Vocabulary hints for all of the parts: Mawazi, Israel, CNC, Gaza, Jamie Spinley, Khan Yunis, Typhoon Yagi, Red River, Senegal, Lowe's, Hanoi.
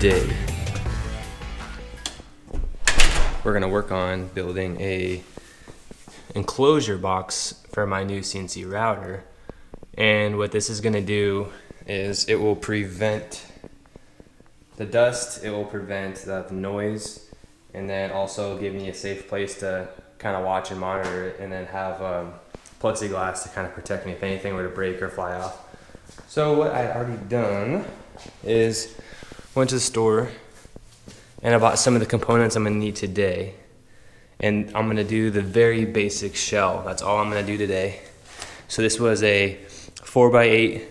Today we're going to work on building a enclosure box for my new CNC router, and what this is going to do is it will prevent the dust, it will prevent the noise, and then also give me a safe place to kind of watch and monitor it, and then have plexiglass to kind of protect me if anything were to break or fly off. So what I had already done is went to the store and I bought some of the components I'm gonna need today, and I'm gonna do the very basic shell. That's all I'm gonna do today. So this was a 4x8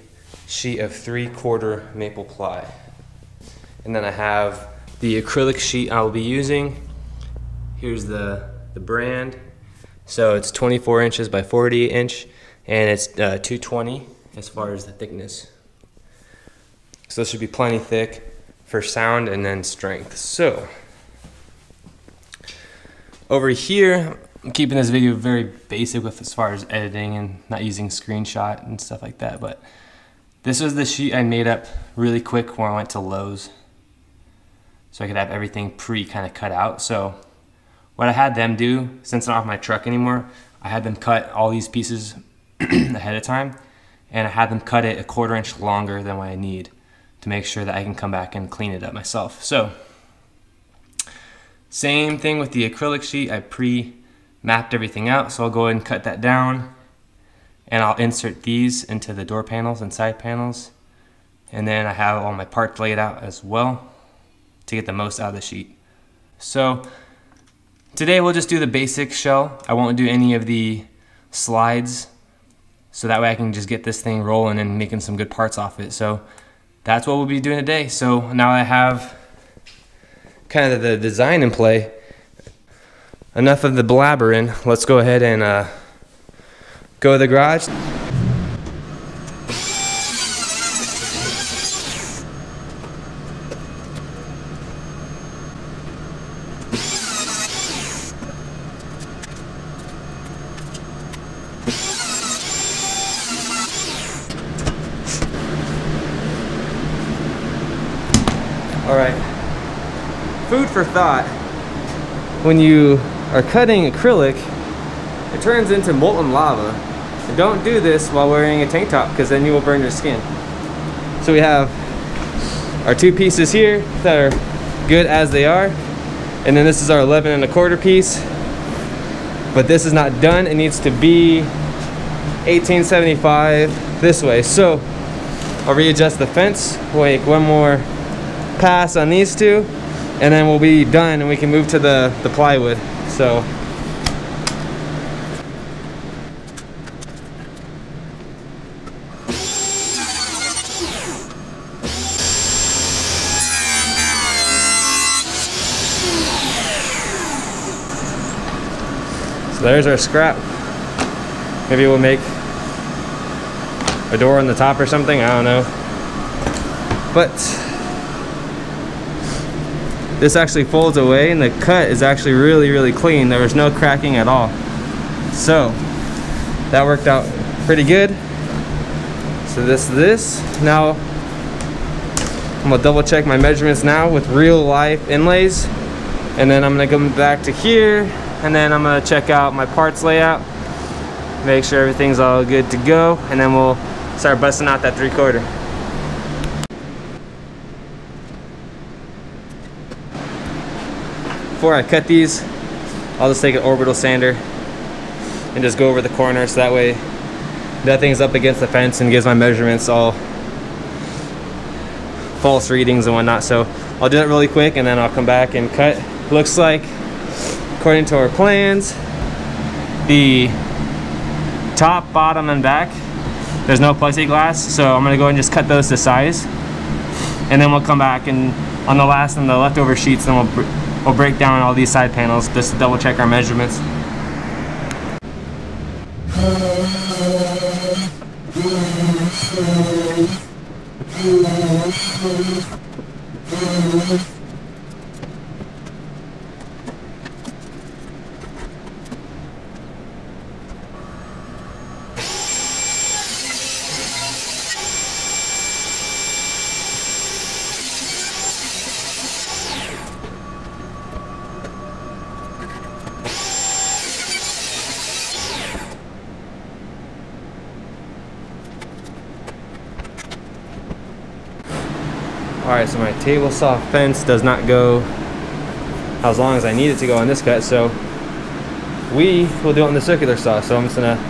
sheet of 3/4 maple ply, and then I have the acrylic sheet I'll be using. Here's the brand. So it's 24 inches by 40 inch, and it's 220 as far as the thickness. So this should be plenty thick for sound and then strength. So over here, I'm keeping this video very basic with as far as editing and not using screenshot and stuff like that. But this was the sheet I made up really quick when I went to Lowe's, so I could have everything kind of cut out. So what I had them do, since I'm not off my truck anymore, I had them cut all these pieces ahead of time, and I had them cut it 1/4 inch longer than what I need to make sure that I can come back and clean it up myself. So same thing with the acrylic sheet. I pre-mapped everything out, so I'll go ahead and cut that down, and I'll insert these into the door panels and side panels, and then I have all my parts laid out as well to get the most out of the sheet. So today we'll just do the basic shell. I won't do any of the slides, so that way I can just get this thing rolling and making some good parts off it. So that's what we'll be doing today. So now I have kind of the design in play. Enough of the blabbering. Let's go ahead and go to the garage. Alright, food for thought. When you are cutting acrylic, it turns into molten lava. And don't do this while wearing a tank top, because then you will burn your skin. So we have our two pieces here that are good as they are. And then this is our 11 1/4 piece. But this is not done. It needs to be 1875 this way. So I'll readjust the fence. We'll make one more pass on these two, and then we'll be done and we can move to the plywood. So there's our scrap. Maybe we'll make a door on the top or something, I don't know. But this actually folds away, and the cut is actually really clean. There was no cracking at all. So that worked out pretty good. So this. Now I'm gonna double check my measurements now with real life inlays. And then I'm gonna come back to here, and then I'm gonna check out my parts layout, make sure everything's all good to go, and then we'll start busting out that 3/4. Before I cut these, I'll just take an orbital sander and just go over the corner, so that way nothing's up against the fence and gives my measurements all false readings and whatnot. So I'll do it really quick, and then I'll come back and cut. Looks like, according to our plans, the top, bottom, and back, there's no plexiglass, so I'm gonna go ahead and just cut those to size, and then we'll come back and on the last and the leftover sheets, then we'll break down all these side panels just to double check our measurements. Alright, so my table saw fence does not go as long as I need it to go on this cut, so we will do it on the circular saw. So I'm just going to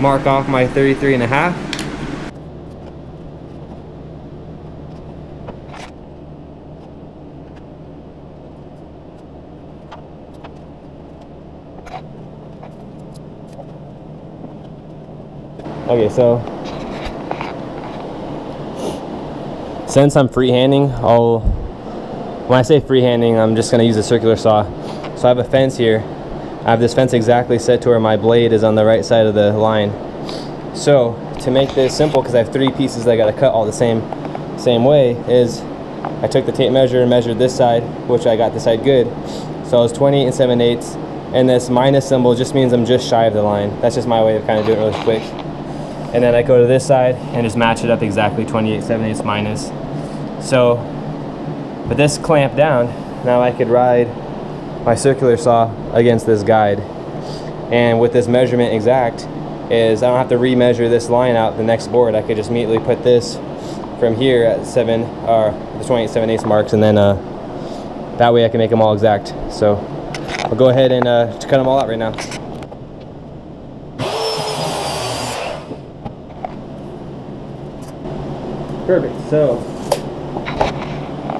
mark off my 33.5. Okay, so since I'm freehanding, when I say freehanding, I'm just going to use a circular saw. So I have a fence here. I have this fence exactly set to where my blade is on the right side of the line. So to make this simple, because I have three pieces that I got to cut all the same way, is I took the tape measure and measured this side, which I got this side good. So I was 28 7/8, and this minus symbol just means I'm just shy of the line. That's just my way of kind of doing it really quick. And then I go to this side and just match it up exactly, 28 7/8 minus. So with this clamp down, now I could ride my circular saw against this guide. And with this measurement exact, is I don't have to remeasure this line out the next board. I could just immediately put this from here at the 28 7/8 marks, and then that way I can make them all exact. So I'll go ahead and cut them all out right now. Perfect, so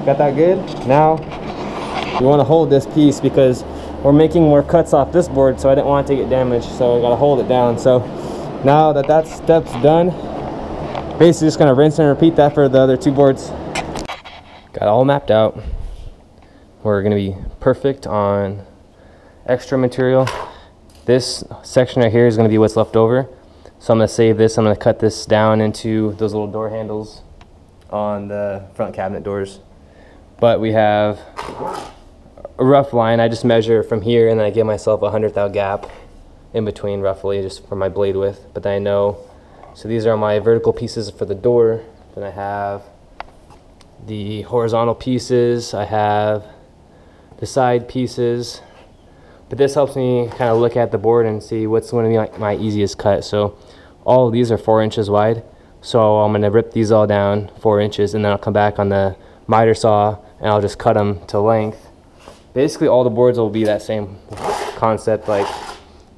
got that good. Now we want to hold this piece because we're making more cuts off this board, so I didn't want it to get damaged, so I got to hold it down. So now that that step's done, basically just going to rinse and repeat that for the other two boards. Got it all mapped out. We're going to be perfect on extra material. This section right here is going to be what's left over. So I'm going to save this. I'm going to cut this down into those little door handles on the front cabinet doors. But we have a rough line. I just measure from here, and then I give myself a 100th gap in between roughly, just for my blade width. But then I know, so these are my vertical pieces for the door. Then I have the horizontal pieces. I have the side pieces. But this helps me kind of look at the board and see what's going to be like my easiest cut. So all of these are 4 inches wide. So I'm going to rip these all down 4 inches, and then I'll come back on the miter saw and I'll just cut them to length. Basically all the boards will be that same concept. Like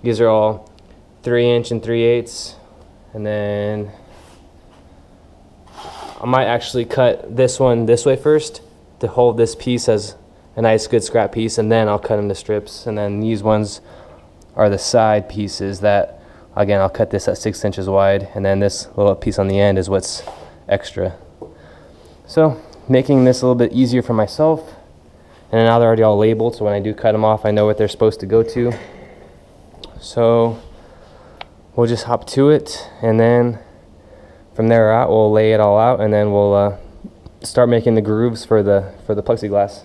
these are all 3 inch and 3/8, and then I might actually cut this one this way first to hold this piece as a nice good scrap piece, and then I'll cut them to strips. And then these ones are the side pieces that, again, I'll cut this at 6 inches wide, and then this little piece on the end is what's extra. So making this a little bit easier for myself. And now they're already all labeled, so when I do cut them off, I know what they're supposed to go to. So we'll just hop to it, and then from there out, we'll lay it all out, and then we'll start making the grooves for the plexiglass.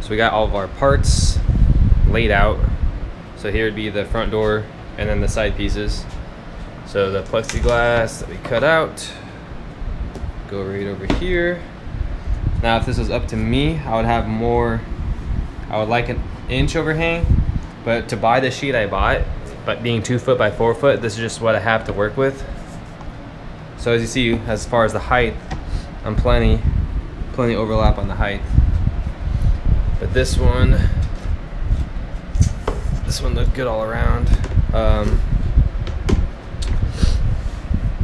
So we got all of our parts laid out. So here would be the front door and then the side pieces. So the plexiglass that we cut out, go right over here. Now if this was up to me, I would have more, I would like an inch overhang, but to buy the sheet I bought, but being 2 foot by 4 foot, this is just what I have to work with. So as you see, as far as the height, I'm plenty overlap on the height. But this one looked good all around.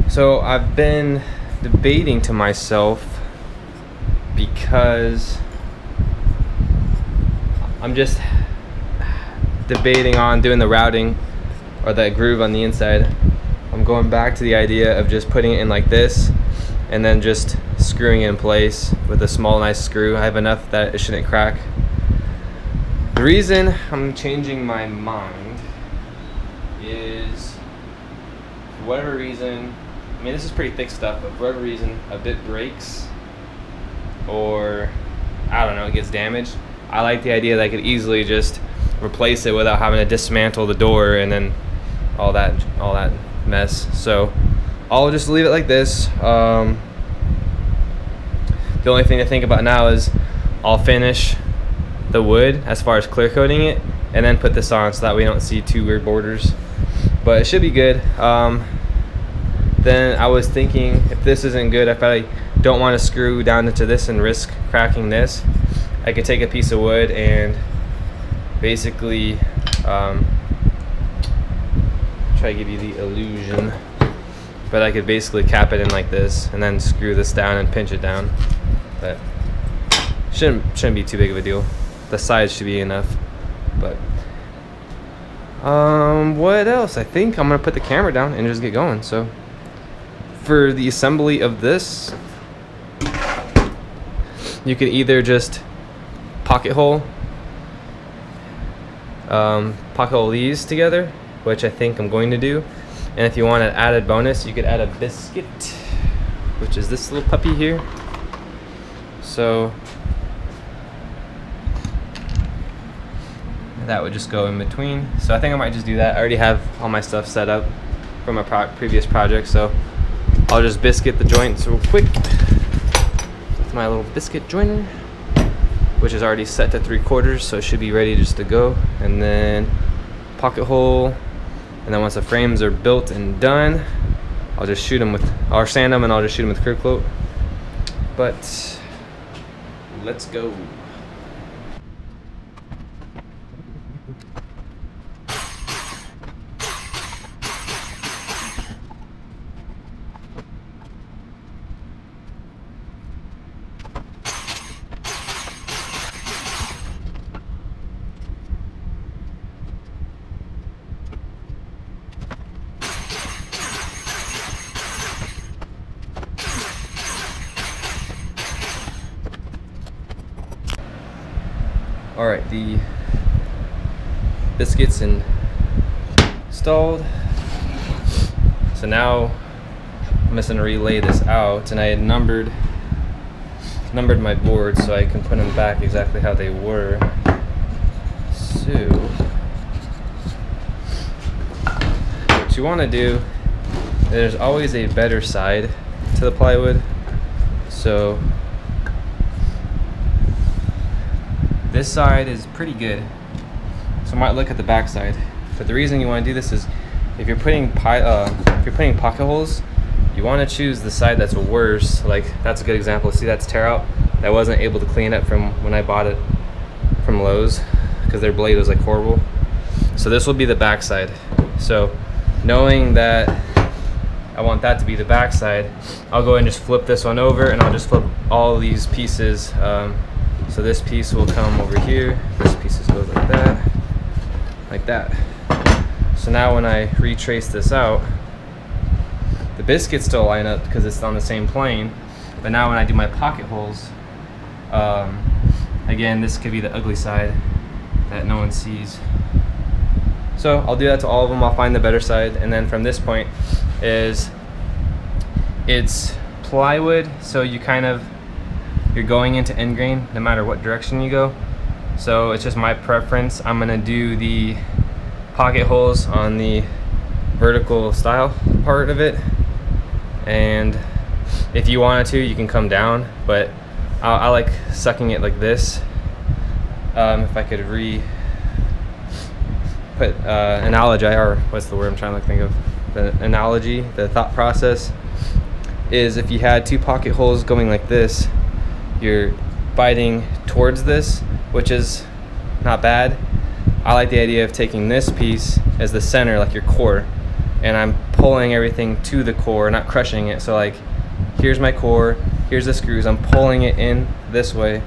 So I've been debating to myself, because I'm just debating on doing the routing or that groove on the inside. I'm going back to the idea of just putting it in like this and then just screwing it in place with a small, nice screw. I have enough that it shouldn't crack. The reason I'm changing my mind is, for whatever reason, I mean, this is pretty thick stuff, but for whatever reason, a bit breaks or, I don't know, it gets damaged. I like the idea that I could easily just replace it without having to dismantle the door and then all that mess. So I'll just leave it like this. The only thing to think about now is I'll finish the wood as far as clear coating it and then put this on so that we don't see two weird borders, but it should be good. Then I was thinking, if this isn't good, if I don't want to screw down into this and risk cracking this, I could take a piece of wood and basically try to give you the illusion, but I could basically cap it in like this and then screw this down and pinch it down. But shouldn't be too big of a deal. The size should be enough. But what else? I think I'm gonna put the camera down and just get going. So for the assembly of this, you can either just pocket hole these together, which I think I'm going to do. And if you want an added bonus, you could add a biscuit, which is this little puppy here. So that would just go in between. So I think I might just do that. I already have all my stuff set up from a previous project, so I'll just biscuit the joints real quick with my little biscuit joiner, which is already set to 3/4, so it should be ready just to go. And then pocket hole, and then once the frames are built and done, I'll just shoot them with, or sand them, and I'll just shoot them with clear coat. But let's go. Alright, the biscuits installed. So now I'm just gonna relay this out, and I had numbered my boards so I can put them back exactly how they were. So what you wanna do, there's always a better side to the plywood. So this side is pretty good, so I might look at the back side. But the reason you want to do this is, if you're putting pocket holes, you want to choose the side that's worse. Like, that's a good example. See, that's tear out. I wasn't able to clean it from when I bought it from Lowe's because their blade was like horrible. So this will be the back side. So knowing that I want that to be the back side, I'll go ahead and just flip this one over, and I'll just flip all these pieces. So this piece will come over here, this piece goes like that, like that. So now when I retrace this out, the biscuits still line up because it's on the same plane, but now when I do my pocket holes, again, this could be the ugly side that no one sees. So I'll do that to all of them, I'll find the better side, and then from this point is, it's plywood, so you kind of, you're going into end grain no matter what direction you go. So it's just my preference. I'm gonna do the pocket holes on the vertical style part of it, and if you wanted to, you can come down, but I like sucking it like this. If I could put analogy, or what's the word I'm trying to think of, the analogy, the thought process is, if you had two pocket holes going like this, you're biting towards this, which is not bad. I like the idea of taking this piece as the center, like your core, and I'm pulling everything to the core, not crushing it. So like, here's my core, here's the screws, I'm pulling it in this way,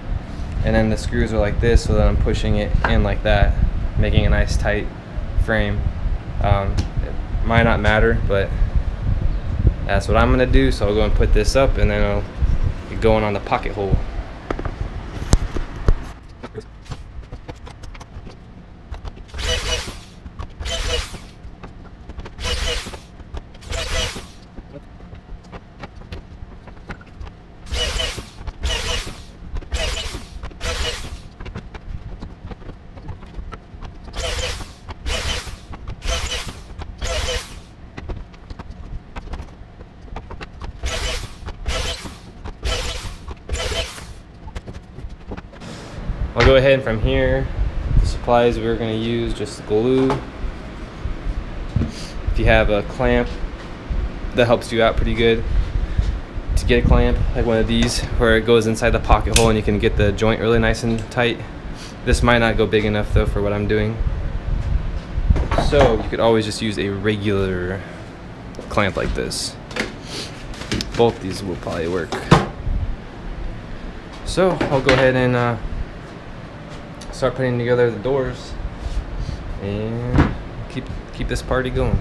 and then the screws are like this, so that I'm pushing it in like that, making a nice tight frame. It might not matter, but That's what I'm gonna do, so I'll go and put this up and then I'll get going on the pocket hole. I'll go ahead, from here, the supplies we're going to use, just glue. If you have a clamp, that helps you out pretty good to get a clamp, like one of these, where it goes inside the pocket hole and you can get the joint really nice and tight. This might not go big enough though for what I'm doing. So you could always just use a regular clamp like this. Both these will probably work. So I'll go ahead and start putting together the doors and keep this party going.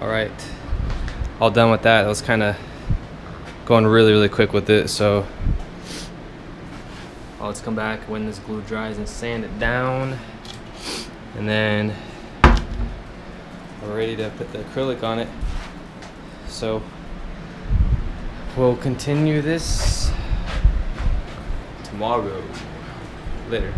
Alright, all done with that. I was kind of going really quick with it, so I'll just come back when this glue dries and sand it down, and then we're ready to put the acrylic on it. So we'll continue this tomorrow, later.